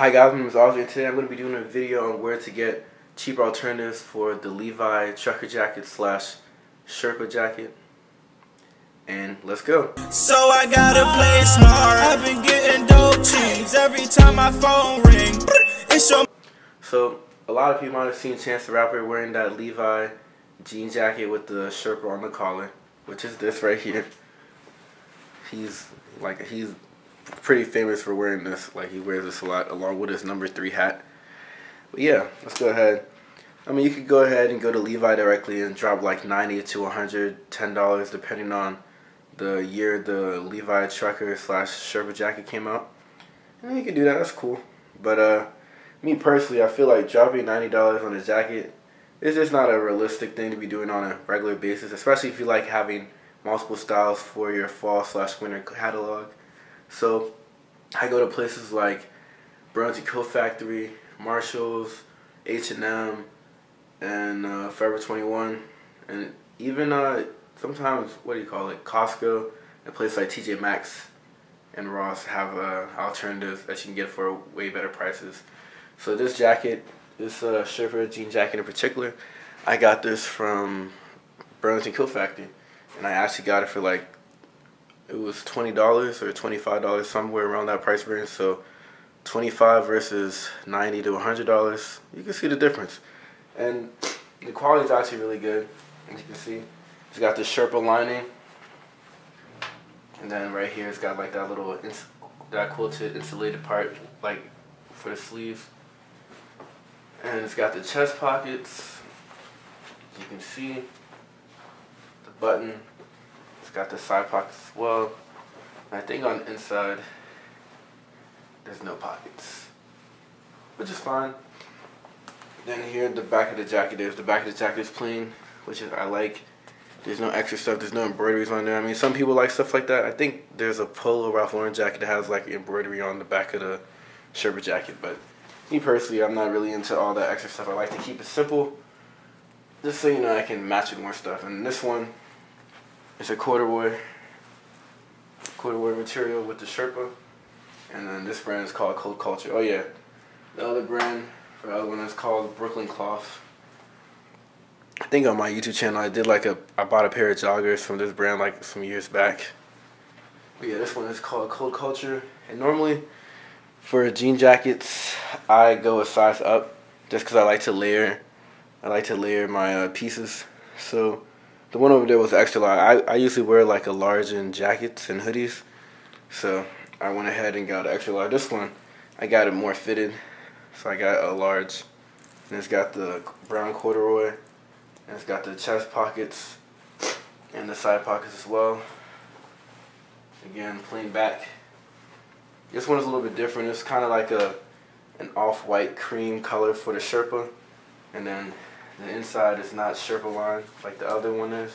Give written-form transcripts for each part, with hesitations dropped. Hi guys, my name is Ozzy, and today I'm going to be doing a video on where to get cheap alternatives for the Levi trucker jacket slash Sherpa jacket. And let's go. So I gotta play smart. I've been getting dope cheese every time my phone ring. So a lot of you might have seen Chance the Rapper wearing that Levi jean jacket with the Sherpa on the collar, which is this right here. He's pretty famous for wearing this. Like, he wears this a lot along with his number 3 hat. But yeah, let's go ahead. I mean, you could go ahead and go to Levi directly and drop like $90 to $110 depending on the year the Levi trucker slash Sherpa jacket came out. And you could do that, that's cool. But me personally, I feel like dropping $90 on a jacket is just not a realistic thing to be doing on a regular basis, especially if you like having multiple styles for your fall slash winter catalog. So I go to places like Burlington Coat Factory, Marshalls, H&M, and Forever 21, and even sometimes, Costco, and places like TJ Maxx and Ross have alternatives that you can get for way better prices. So this jacket, this Sherpa jean jacket in particular, I got this from Burlington Coat Factory, and I actually got it for like, it was $20 or $25, somewhere around that price range. So $25 versus $90 to $100, you can see the difference. And the quality is actually really good, as you can see. It's got the Sherpa lining, and then right here it's got like that little, that quilted insulated part like for the sleeves. And it's got the chest pockets, as you can see, the button. It's got the side pockets as well. And I think on the inside, there's no pockets, which is fine. Then here, the back of the jacket is. The back of the jacket is plain, which is I like. There's no extra stuff. There's no embroideries on there. I mean, some people like stuff like that. I think there's a Polo Ralph Lauren jacket that has like embroidery on the back of the Sherpa jacket. But me personally, I'm not really into all that extra stuff. I like to keep it simple, just so you know I can match with more stuff. And this one, it's a corduroy material with the Sherpa, and then this brand is called Cold Culture. Oh yeah, the other brand, the other one is called Brooklyn Cloth. I think on my YouTube channel I did like I bought a pair of joggers from this brand like some years back. But yeah, this one is called Cold Culture, and normally for jean jackets I go a size up just because I like to layer my pieces. So the one over there was extra large. I usually wear like a large in jackets and hoodies, so I went ahead and got an extra large. This one, I got it more fitted, so I got a large, and it's got the brown corduroy, and it's got the chest pockets, and the side pockets as well. Again, plain back. This one is a little bit different. It's kind of like an off-white cream color for the Sherpa, and then the inside is not Sherpa lined like the other one is.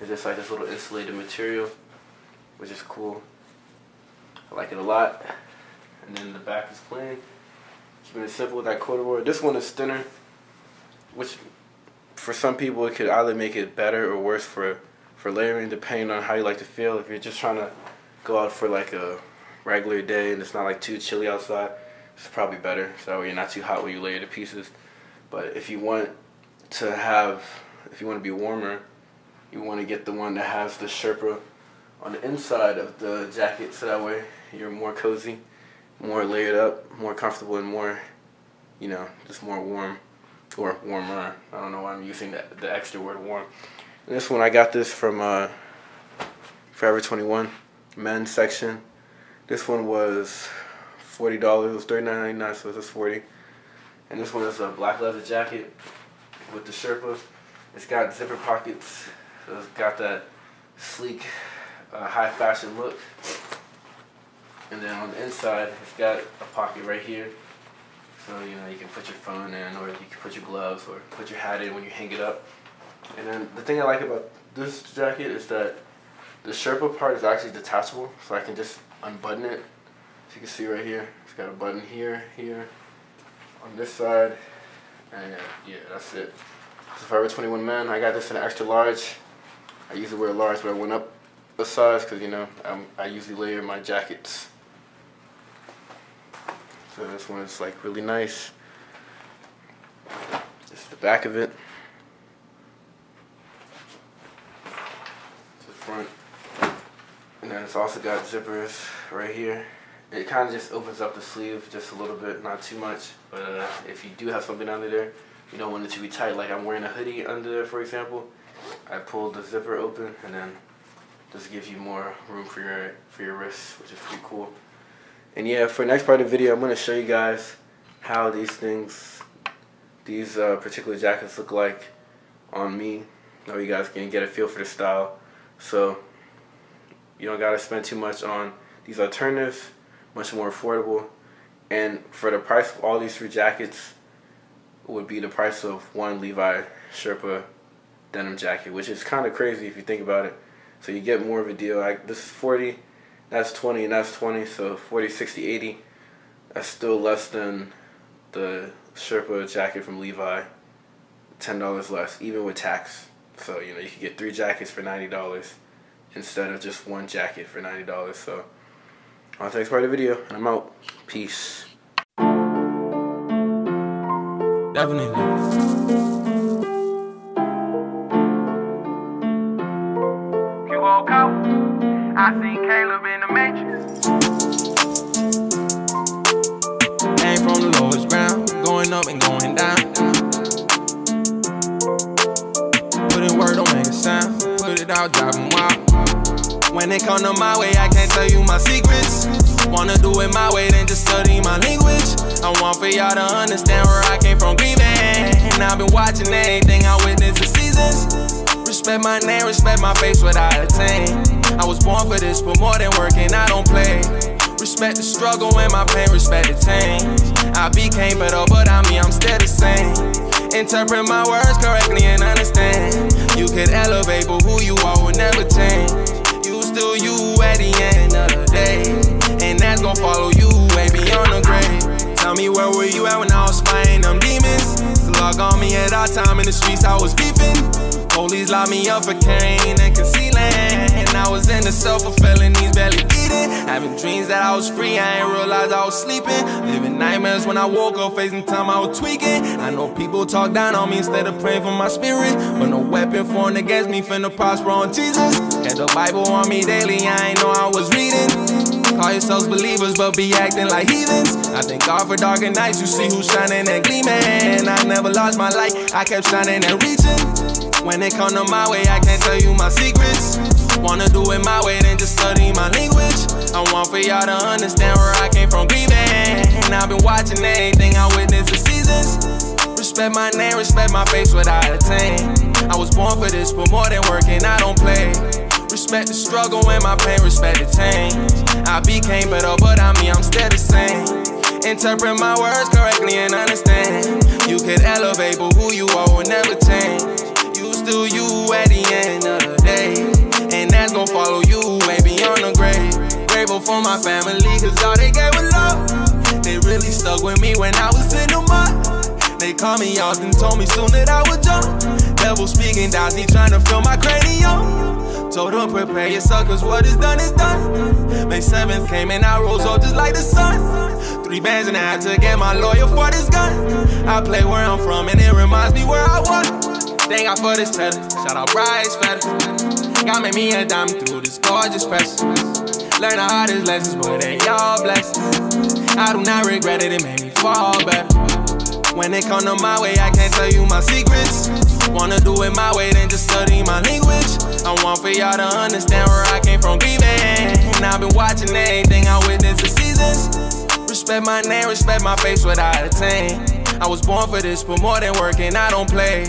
It's just like this little insulated material, which is cool. I like it a lot. And then the back is plain, keeping it simple with that corduroy. This one is thinner, which for some people it could either make it better or worse for layering, depending on how you like to feel. If you're just trying to go out for like a regular day and it's not like too chilly outside, it's probably better. So that way you're not too hot when you layer the pieces. But if you want to have, if you want to be warmer, you want to get the one that has the Sherpa on the inside of the jacket, so that way you're more cozy, more layered up, more comfortable, and more, you know, just more warm, or warmer. I don't know why I'm using the extra word warm. And this one, I got this from Forever 21 men's section. This one was $40. It was $39.99, so it's $40. And this one is a black leather jacket with the Sherpa. It's got zipper pockets, so it's got that sleek, high fashion look. And then on the inside, it's got a pocket right here, so you know you can put your phone in, or you can put your gloves, or put your hat in when you hang it up. And then the thing I like about this jacket is that the Sherpa part is actually detachable, so I can just unbutton it. As you can see right here, it's got a button here, here, on this side. And yeah, that's it. So Forever 21 man, I got this in an extra large. I usually wear a large, but I went up a size because, you know, I usually layer my jackets. So this one is like really nice. This is the back of it. It's the front. And then it's also got zippers right here. It kind of just opens up the sleeve just a little bit, not too much. But if you do have something under there, you don't want it to be tight. Like I'm wearing a hoodie under there, for example. I pulled the zipper open, and then this gives you more room for your wrists, which is pretty cool. And yeah, for the next part of the video, I'm going to show you guys how these things, these particular jackets look like on me. Now you guys can get a feel for the style. So you don't got to spend too much on these alternatives, much more affordable. And for the price of all these three jackets, it would be the price of one Levi Sherpa denim jacket, which is kind of crazy if you think about it. So you get more of a deal. Like this is 40, that's 20, and that's 20. So 40, 60, 80. That's still less than the Sherpa jacket from Levi. $10 less, even with tax. So you know you can get three jackets for $90 instead of just one jacket for $90. So on to the next part of the video, and I'm out. Peace. Definitely. I seen Caleb in the matrix. Came from the lowest ground, going up and going down. Put in word, don't make a sound. Put it out, driving wild. When it come to my way, I can't tell you my secrets. Wanna do it my way, then just study my language. I want for y'all to understand where I came from grieving. And I've been watching everything I witnessed for seasons. Respect my name, respect my face, what I attain. I was born for this, but more than working, I don't play. Respect the struggle and my pain, respect the change. I became better, but I mean I'm still the same. Interpret my words correctly and understand. You could elevate, but who you are will never change. You still you at the end of the day, and that's gon' follow you way beyond the grave. Tell me where were you at when I was fighting them demons? Slug on me at all time in the streets, I was beefing. Police locked me up for carrying and concealing. And I was in the cell for felonies, barely eating. Having dreams that I was free, I ain't realized I was sleeping. Living nightmares when I woke up, facing time I was tweaking. I know people talk down on me instead of praying for my spirit. But no weapon formed against me finna prosper on Jesus. Had the Bible on me daily, I ain't know I was reading. Call yourselves believers, but be acting like heathens. I thank God for darker nights, you see who's shining and gleaming. I never lost my light, I kept shining and reaching. When it come to my way, I can't tell you my secrets. Wanna do it my way, then just study my language. I want for y'all to understand where I came from grieving. And I've been watching everything I witnessed for seasons. Respect my name, respect my face, what I attain. I was born for this, but more than working, I don't play. Respect the struggle and my pain, respect the change. I became better, but I mean I'm still the same. Interpret my words correctly and understand. You could elevate, but who you are will never change. Still you at the end of the day, and that's gon' follow you way beyond the grave. Grateful for my family, cause all they gave was love. They really stuck with me when I was in the mud. They called me out and told me soon that I would jump. Devil speaking down, he tryna fill my cranium. Told them prepare yourself, cause what is done is done. May 7th came and I rose up just like the sun. 3 bands and I had to get my lawyer for this gun. I play where I'm from and it reminds me where I was. Thank God for this cheddar, shout out Bryce Fetter. God made me a diamond through this gorgeous press. Learn the hardest lessons, but they all blessings. I do not regret it, it made me fall better. When it come to my way, I can't tell you my secrets. Wanna do it my way, then just study my language. I want for y'all to understand where I came from grieving. And I've been watching everything I witnessed for seasons. Respect my name, respect my face, what I attain. I was born for this, but more than working, I don't play.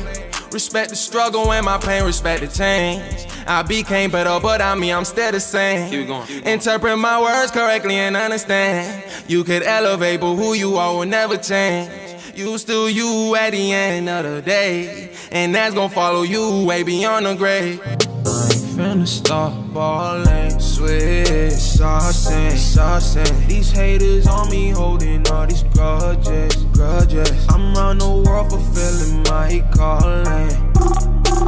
Respect the struggle and my pain, respect the change. I became better, but I mean I'm still the same. Keep going. Interpret my words correctly and understand. You could elevate, but who you are will never change. You still you at the end of the day, and that's gonna follow you way beyond the grave. I ain't finna stop ballin', sweet saucin'. These haters on me holding all these grudges. I'm round the world fulfilling my calling.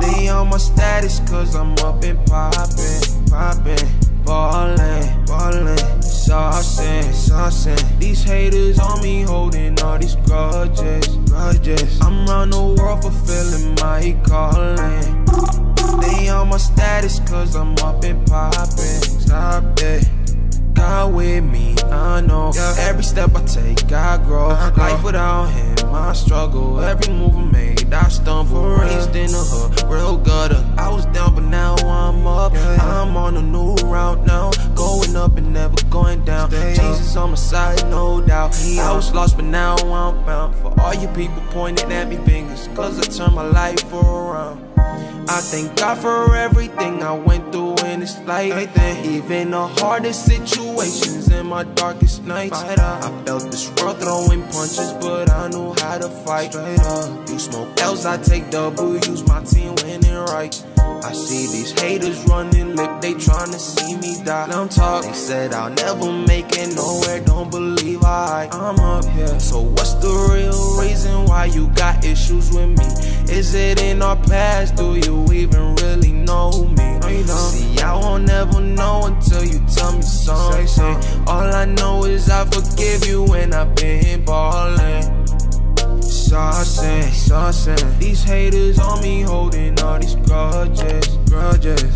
They on my status cause I'm up and poppin', ballin'. saucing. These haters on me holding all these grudges. I'm round the world fulfilling my calling. They on my status cause I'm up and popping. Stop it. God with me, I know. Every step I take, I grow. Life without him, I struggle. Every move I made, I stumble. Raised in the hood, real gutter. I was down, but now I'm up. I'm on a new route now, going up and never going down. Jesus on my side, no doubt. I was lost, but now I'm found. For all you people pointing at me fingers, cause I turned my life around. I thank God for everything I went through in this life. Even the hardest situations in my darkest nights, I felt this world throwing punches, but I knew how to fight. You smoke L's, I take W's, my team winning right. I see these haters running lip, they tryna see me die. I'm talking. They said I'll never make it nowhere, don't believe I'm up here. So what's the real reason why you got issues with me? Is it in our past? Do you even really know me? See, I won't ever know until you tell me something. All I know is I forgive you when I've been ballin'. Saucin'. These haters on me holding all these grudges.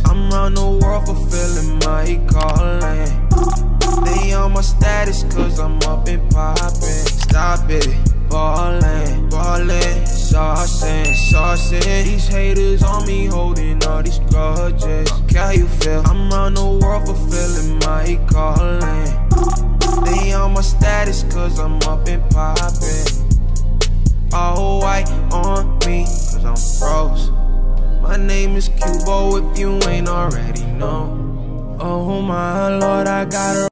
I'm round the world fulfilling my calling. They on my status cause I'm up and poppin'. Stop it, ballin'. Saucin'. These haters on me holding all these grudges. How you feel? I'm round the world fulfilling my calling. They on my status cause I'm up and poppin'. All white on me, cause I'm froze. My name is Cubo if you ain't already know. Oh my Lord, I got her.